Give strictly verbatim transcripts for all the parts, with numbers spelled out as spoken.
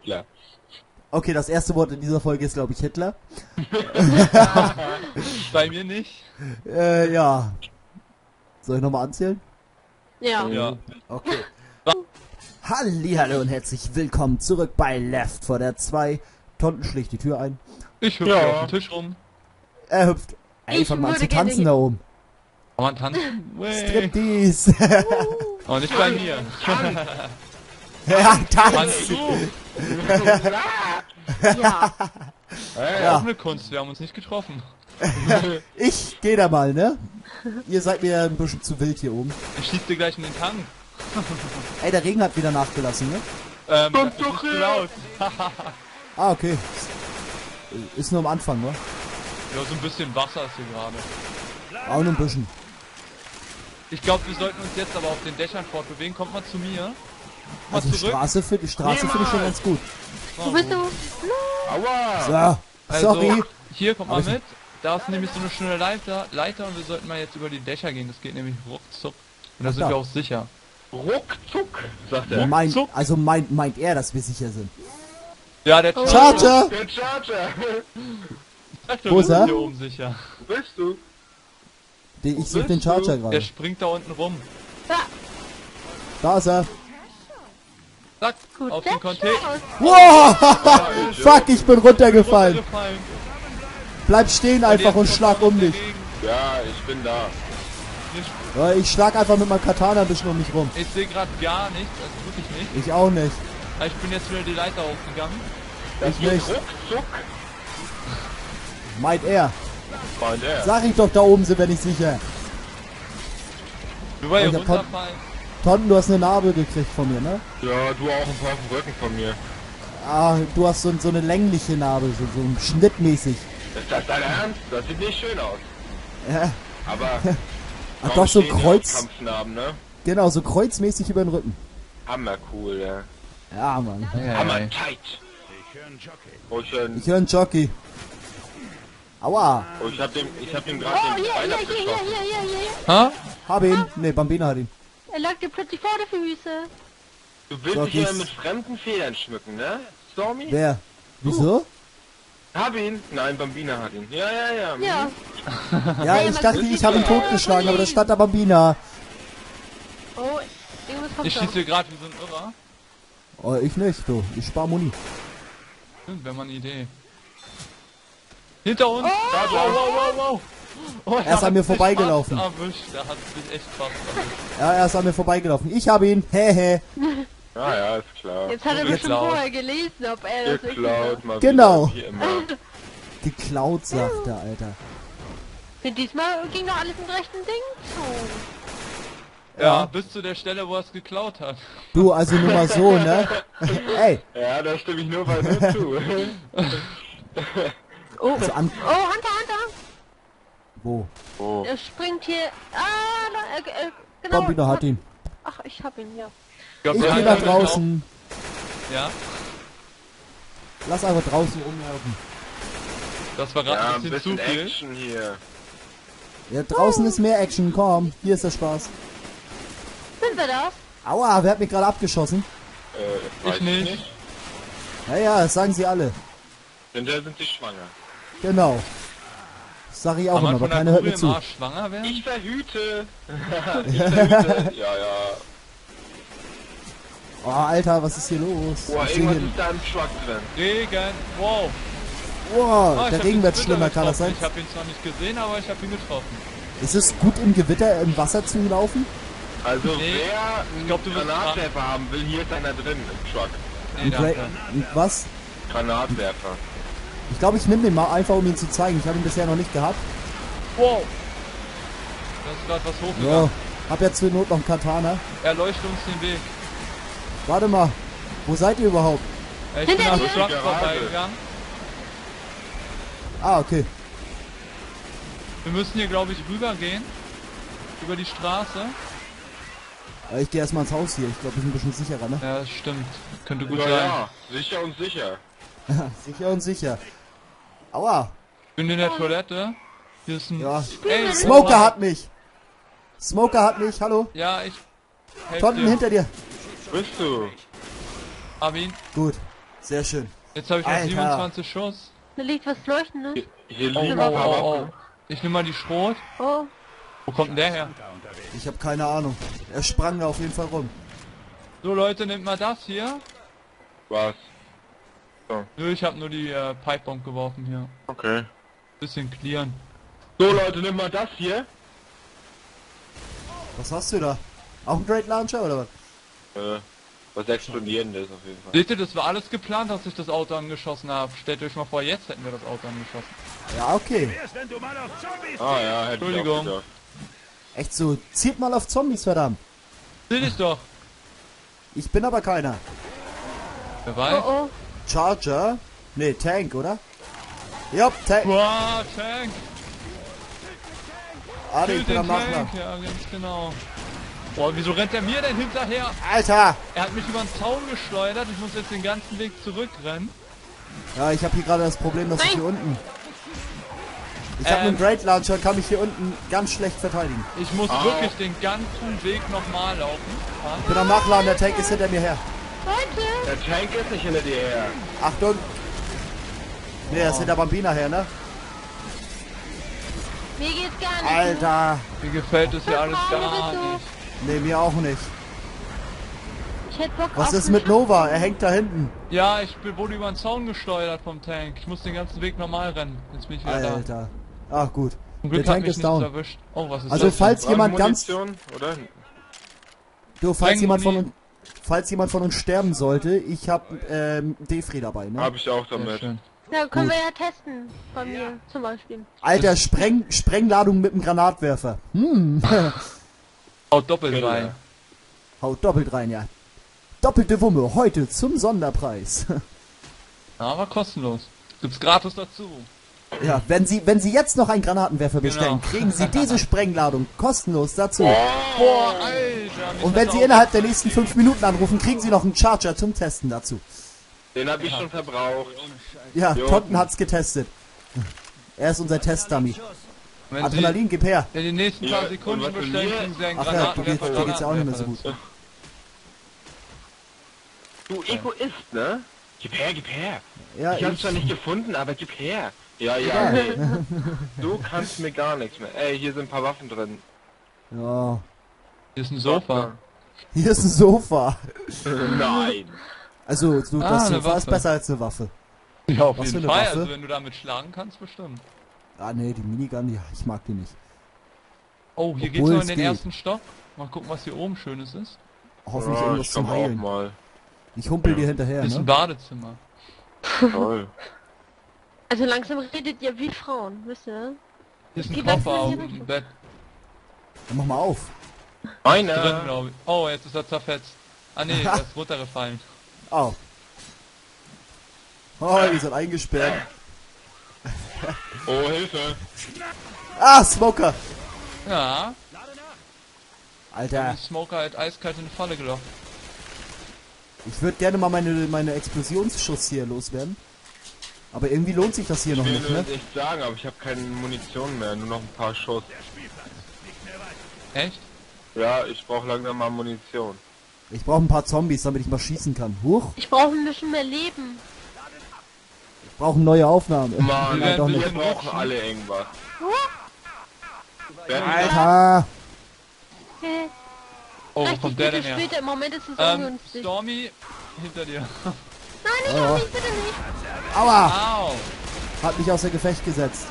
Hitler. Okay, das erste Wort in dieser Folge ist, glaube ich, Hitler. Bei mir nicht. Äh, ja. Soll ich nochmal anzählen? Ja. Ja. Okay. Hallihallo und herzlich willkommen zurück bei Left four Dead two. Tonten schlägt die Tür ein. Ich hüpfe ja. auf den Tisch rum. Er hüpft. Ey, fang mal an zu tanzen da oben. Kann man tanzen? Striptease. Oh, nicht bei mir. Ja, tanzen. Ja. Ey, ja. Auch eine Kunst, wir haben uns nicht getroffen. Ich geh da mal, ne? Ihr seid mir ein bisschen zu wild hier oben. Ich schieß dir gleich in den Tank. Ey, der Regen hat wieder nachgelassen, ne? Ähm, Kommt doch raus. Ah, okay. Ist nur am Anfang, ne? Ja, so ein bisschen Wasser ist hier gerade. Auch nur ein bisschen. Ich glaube, wir sollten uns jetzt aber auf den Dächern fortbewegen. Kommt mal zu mir. Mal also zurück. Straße für, die Straße finde ich schon ganz gut. Wo bist du? Aua! So, also, sorry. Hier, kommt mal mit. Da ist nämlich so eine schöne Leiter, Leiter und wir sollten mal jetzt über die Dächer gehen. Das geht nämlich ruckzuck. Und da sind wir auch sicher. Ruckzuck, sagt er. Meint, also meint, meint er, dass wir sicher sind. Ja, der Charger! Der Charger! Wo ist er? Hier oben sicher. Wo bist du? Den, ich suche den Charger gerade. Der springt da unten rum. Da, da ist er. Zack, gut, auf den Container. Wow! Fuck, ich bin runtergefallen. Bleib stehen einfach und schlag um dich. Ja, ich bin da. Ja, ich schlag einfach mit meinem Katana ein bisschen um mich rum. Ich sehe gerade gar nichts, also wirklich nicht. Ich auch nicht. Ich bin jetzt wieder die Leiter hochgegangen. Das ich nicht. Ruckzuck. Meint er. Meint er. Sag ich doch, da oben sind wir nicht sicher. Du warst ja runterfallen. Tonten, du hast eine Narbe gekriegt von mir, ne? Ja, du auch ein paar auf dem Rücken von mir. Ah, du hast so, so eine längliche Narbe, so, so schnittmäßig. Ist das dein Ernst? Das sieht nicht schön aus. Ja. Aber... Ach doch, so Kreuz... Ne? Genau, so kreuzmäßig über den Rücken. Hammer cool, ja. Ja, Mann. Hey. Hammer tight. Ich höre einen Jockey. Oh, schön. Ich höre einen Jockey. Aua. Oh, ich hab dem, ich hab dem gerade oh, den Pfeil abgeschossen. Oh, hier, hier, hier, hier, ha? Hab ihn. Ne, Bambina hat ihn. Er lag dir plötzlich vor der Füße. Du willst so, dich ja mit fremden Federn schmücken, ne? Stormy? Wer? Wieso? Uh. Hab ihn. Nein, Bambina hat ihn. Ja, ja, ja. Ja, ja ich dachte, ich habe ihn totgeschlagen, aber das stand da Bambina. Oh, irgendwas kommt. Ich schieße hier gerade wie so ein Irrer. Oh, ich nicht, du. Ich spar Muni. Stimmt, wenn man eine Idee. Hinter uns! Oh, da, wow, wow, wow, wow. Oh, er ist an mir vorbeigelaufen. Er hat mich echt fast erwischt. Ja, er ist an mir vorbeigelaufen. Ich habe ihn. Hehe. Ja, ja, ist klar. Jetzt hat er bestimmt vorher gelesen, ob er das geklaut mal. Genau. Geklaut, sagt er, Alter. Für diesmal ging doch alles im rechten Ding zu. Ja, ja, bis zu der Stelle, wo er es geklaut hat. Du, also nur mal so, ne? Ey. Ja, da stimme ich nur bei dir zu. Oh, also an oh, Hunter, Hunter! Wo? Oh. Er springt hier... Ah, da, äh, äh, genau. Bambina hat ihn. Ach, ich hab ihn, ja. Ich, ich geh nach draußen. Ja? Lass einfach draußen rumlaufen. Das war gerade ja, ein bisschen zu viel. Action hier. Ja, draußen oh. ist mehr Action, komm. Hier ist der Spaß. Sind wir da? Aua, wer hat mich gerade abgeschossen? Äh, ich nicht. nicht. Naja, das sagen sie alle. Denn da sind sie schwanger. Genau. Das sag ich auch immer, aber keiner hört mir zu. Schwanger werden? Ich verhüte! Ich verhüte! Ja, ja. Oh, Alter, was ist hier los? Boah, irgendwas ist da im Truck drin. Regen, wow! Wow, oh, der Regen wird schlimmer, kann das sein? Ich hab ihn zwar nicht gesehen, aber ich hab ihn getroffen. Ist es gut, im Gewitter im Wasser zu laufen? Also, nee, wer einen Granatwerfer haben will, hier ist einer drin im Truck. Nee, danke. Was? Granatwerfer. Ich glaube, ich nehme den mal einfach, um ihn zu zeigen. Ich habe ihn bisher noch nicht gehabt. Wow! Das ist gerade was hochgegangen. Ja, hab ja zur Not noch einen Katana. Er leuchtet uns den Weg. Warte mal, wo seid ihr überhaupt? Ich bin am Truck vorbeigegangen. Ah, okay. Wir müssen hier, glaube ich, rübergehen. Über die Straße. Ich gehe erstmal ins Haus hier. Ich glaube, wir sind ein bisschen sicherer, ne? Ja, stimmt. Könnte gut ja, sein. Ja, sicher und sicher. Sicher und sicher. Aua. Ich bin in der Toilette. Hier ist ein... Ja. Ey, Smoker oh. hat mich. Smoker hat mich, hallo. Ja, ich... Tonten hinter dir. Bist du? Hab ihn. Gut. Sehr schön. Jetzt habe ich noch Alter. siebenundzwanzig Schuss. Da liegt was Leuchtendes. Hier, hier liegt oh, oh, oh, oh. Ich nehme mal die Schrot. Oh. Wo kommt denn der her? Ich habe keine Ahnung. Er sprang da auf jeden Fall rum. So Leute, nehmt mal das hier. Was? So. Nö, ich habe nur die äh, Pipebomb geworfen hier. Okay. Bisschen clearen. So Leute, nehmt mal das hier. Was hast du da? Auch ein Great Launcher oder was? Äh, was explodierendes ist auf jeden Fall. Seht ihr, das war alles geplant, dass ich das Auto angeschossen habe. Stellt euch mal vor, jetzt hätten wir das Auto angeschossen. Ja, okay. Ah ja, hätte Entschuldigung. Ich auch echt so, zielt mal auf Zombies, verdammt. Seht ich doch. Ich bin aber keiner. Wer weiß? Oh, oh. Charger? Ne, Tank, oder? Jop, Tank. Wow, Tank. Ah, ich bin am Nachbar. Ja, ganz genau. Boah, wieso rennt er mir denn hinterher? Alter! Er hat mich über den Zaun geschleudert, ich muss jetzt den ganzen Weg zurückrennen. Ja, ich habe hier gerade das Problem, dass Nein. ich hier unten... Ich ähm, habe einen Great Launcher, kann mich hier unten ganz schlecht verteidigen. Ich muss ah. wirklich den ganzen Weg nochmal laufen. Ah. Ich bin am Nachladen, der Tank ist hinter mir her. Der Tank ist nicht hinter dir her. Achtung! Ne, oh. er ist hinter Bambina her, ne? Mir geht's gar nicht. Alter! Mir gefällt das ja alles gar nicht. Ne, mir auch nicht. Ich hätte Bock. Was ist mit Nova? Er hängt da hinten. Ja, ich wurde über den Zaun gesteuert vom Tank. Ich muss den ganzen Weg normal rennen. Jetzt bin ich wieder da. Alter. Ach gut. Zum Glück der Tank ist down. Oh, was ist also das falls denn? jemand ganz... Oder? Du, falls jemand, von uns, falls jemand von uns sterben sollte, ich hab ähm, Defri dabei, ne? Hab ich auch damit. Na, können gut. wir ja testen. Bei mir ja. zum Beispiel. Alter, Spreng Sprengladung mit dem Granatwerfer. Hm. Haut doppelt genau. rein. Haut doppelt rein, ja. Doppelte Wumme heute zum Sonderpreis. Aber kostenlos. Gibt's gratis dazu. Ja, wenn Sie wenn Sie jetzt noch einen Granatenwerfer bestellen, genau. kriegen Sie diese Sprengladung kostenlos dazu. Oh, boah, Alter, und wenn Sie innerhalb der nächsten fünf Minuten anrufen, kriegen Sie noch einen Charger zum Testen dazu. Den hab ich schon verbraucht. Ja, Tonten hat's getestet. Er ist unser Testdummy. Wenn Adrenalin, Sie gib her. In den nächsten paar ja, Sekunden bestellen, kriegen Sie einen Ach ja, du geht, dir geht's ja auch nicht mehr so gut. Du Egoist, ne? Gib her, gib her. Ja, ich hab's ich... zwar nicht gefunden, aber gib her. Ja, ja, nee. Du kannst mir gar nichts mehr. Ey, hier sind ein paar Waffen drin. Ja. Hier ist ein Sofa. Hier ist ein Sofa. Nein. Also, du, das ah, Sofa ist besser als eine Waffe. Ja, auf jeden Fall. Also, wenn du damit schlagen kannst, bestimmt. Ah ne, die Minigun, die, ich mag die nicht. Oh, hier Obwohl geht's noch in den geht. ersten Stock. Mal gucken, was hier oben Schönes ist. Hoffentlich ja, irgendwas zum Heilen. Mal. Ich humpel ja. dir hinterher, ist ne? Ist ein Badezimmer. Toll. Also langsam redet ihr wie Frauen, wisst ihr? Hier ist ein Koffer auf dem Bett. Dann mach mal auf. Einer. Drin, glaub ich. Oh, jetzt ist er zerfetzt. Ah ne, er ist runtergefallen. Oh. Oh, ihr seid eingesperrt. Oh, Hilfe! Ah, Smoker! Ja. Alter. Die Smoker hat eiskalt in die Falle gelockt. Ich würde gerne mal meine, meine Explosionsschuss hier loswerden. Aber irgendwie lohnt sich das hier ich noch nicht, ne? Ich will echt sagen, aber ich habe keine Munition mehr, nur noch ein paar Schuss. Echt? Ja, ich brauche langsam mal Munition. Ich brauche ein paar Zombies, damit ich mal schießen kann. Huch! Ich brauche ein bisschen mehr Leben. Brauchen neue Aufnahmen. Mann, wir, wir brauchen alle irgendwas. Huh? Alter! Oh, wo kommt der denn her? Im Moment ist es ähm, Stormy, hinter dir. Nein, nicht oh. auf mich, bitte nicht! Aua! Au. Hat mich außer Gefecht gesetzt.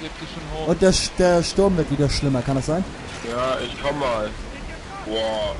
Hebt dich schon hoch. Und der, der Sturm wird wieder schlimmer, kann das sein? Ja, ich komm mal. Wow.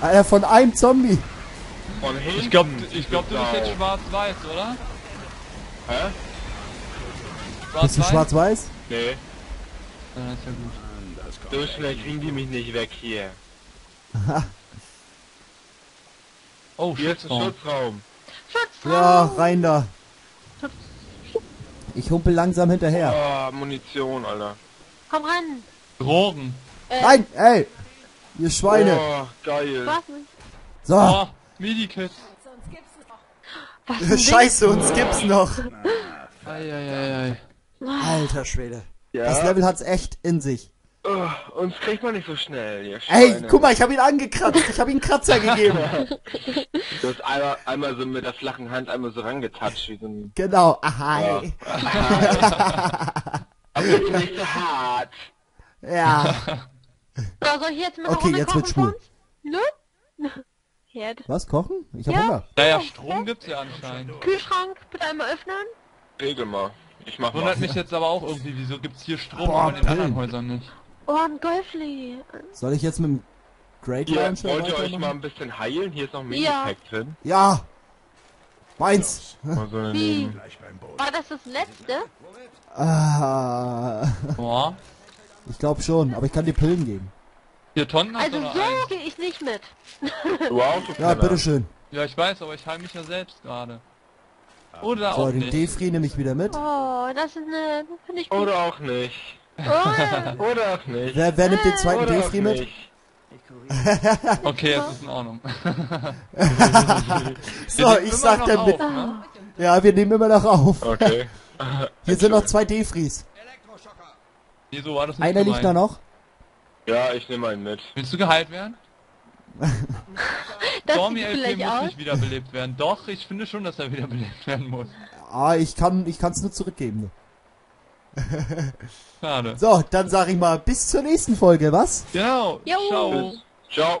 Alter, von einem Zombie! Von hinten? Ich glaub, ich glaub du bist jetzt schwarz-weiß, oder? Hä? Schwarz Bist du schwarz-weiß? Nee. Dann ist ja gut. So schnell kriegen die mich nicht weg hier. Oh, hier ist ein Schutzraum. Schutzraum! Ja, rein da. Ich humpel langsam hinterher. Ah, Munition, Alter. Komm ran! Drogen! Äh. Nein, ey! Ihr Schweine! Oh, geil! So! Oh, Medikit! Scheiße, uns gibt's noch. Eieiei. Alter Schwede. Ja? Das Level hat's echt in sich. Oh. uns kriegt man nicht so schnell, ihr Schweine. Ey, guck mal, ich hab ihn angekratzt, ich hab ihm einen Kratzer gegeben. Du hast einmal, einmal so mit der flachen Hand einmal so rangetatscht, wie so ein... Genau, aha. Ja. Aha. Aber jetzt nicht so hart. Ja. So, soll ich jetzt mal okay, jetzt kochen wird's schwul. Ne? Herd. Was, kochen? Ich hab ja. Hunger. Naja, Strom Herd? Gibt's ja anscheinend. Kühlschrank, bitte einmal öffnen. Regel mal. Ich mach wundert mich jetzt aber auch irgendwie, wieso gibt's hier Strom boah, in den anderen Häusern nicht? Oh, ein Golfli! Soll ich jetzt mit dem Great Launcher ja, wollt ihr euch mal ein bisschen heilen? Hier ist noch ein Minipack ja. drin. Ja! Meins! Ja, so wie? War das das letzte? Ah. Boah. Ich glaube schon, aber ich kann dir Pillen geben. Hier, Tonnen also so gehe ich nicht mit. Du auch, du ja, bitteschön. Ja, ich weiß, aber ich heile mich ja selbst gerade. Oder so, auch den Defri nehme ich wieder mit. Oh, das ist ne... finde ich gut. Oder auch nicht. Oh. Oder auch nicht. Wer, wer nimmt den zweiten oder Defri mit? Okay, es ist in Ordnung. So, ich sag dann mit... Ne? Ja, wir nehmen immer noch auf. Okay. Hier sind noch zwei Defris. Wieso war das nicht einer gemein? Liegt da noch? Ja, ich nehme einen mit. Willst du geheilt werden? StormyLP muss auch nicht wiederbelebt werden. Doch, ich finde schon, dass er wiederbelebt werden muss. Ah, ich kann, ich kann's nur zurückgeben. Schade. So, dann sag ich mal, bis zur nächsten Folge, was? Genau. Ciao. Ciao. Ciao.